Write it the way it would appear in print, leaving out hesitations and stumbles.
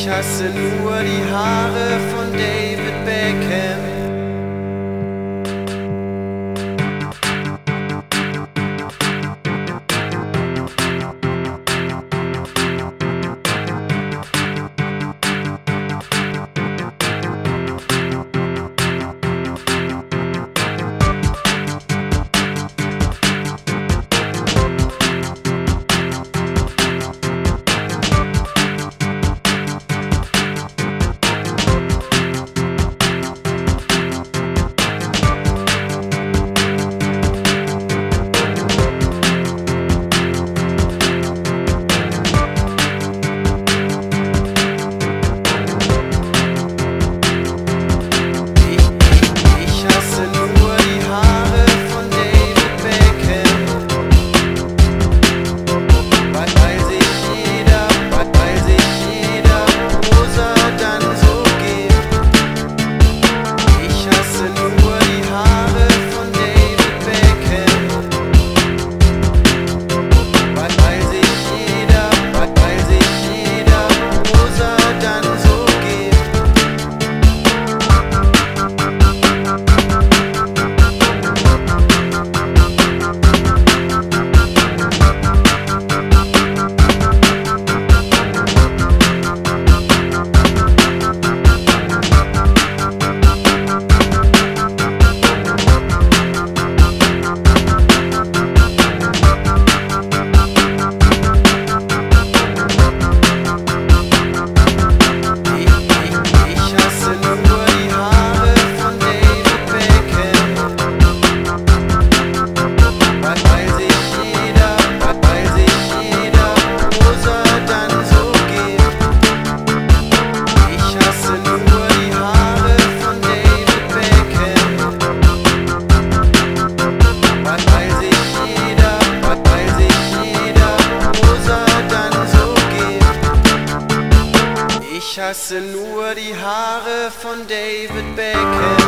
Ich hasse nur die Haare von David Beckham. Ich hasse nur die Haare von David Beckham.